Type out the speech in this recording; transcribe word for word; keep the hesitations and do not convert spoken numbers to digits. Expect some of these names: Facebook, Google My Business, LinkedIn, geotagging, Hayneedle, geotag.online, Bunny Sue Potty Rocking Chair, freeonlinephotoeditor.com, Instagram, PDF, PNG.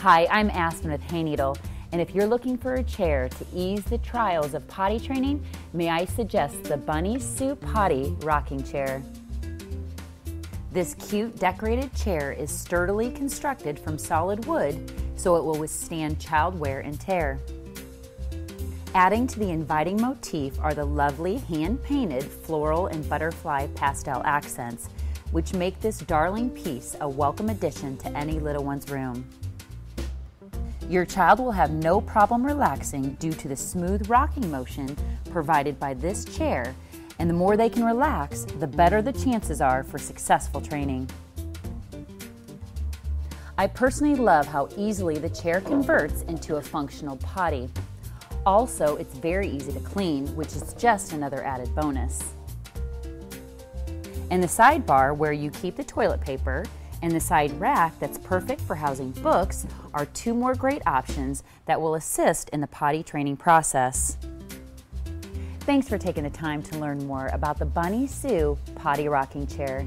Hi, I'm Aspen with Hayneedle, and if you're looking for a chair to ease the trials of potty training, may I suggest the Bunny Sue Potty Rocking Chair. This cute decorated chair is sturdily constructed from solid wood, so it will withstand child wear and tear. Adding to the inviting motif are the lovely hand-painted floral and butterfly pastel accents, which make this darling piece a welcome addition to any little one's room. Your child will have no problem relaxing due to the smooth rocking motion provided by this chair, and the more they can relax, the better the chances are for successful training. I personally love how easily the chair converts into a functional potty. Also, it's very easy to clean, which is just another added bonus. And the sidebar where you keep the toilet paper and the side rack that's perfect for housing books are two more great options that will assist in the potty training process. Thanks for taking the time to learn more about the Bunny Sue Potty Rocking Chair.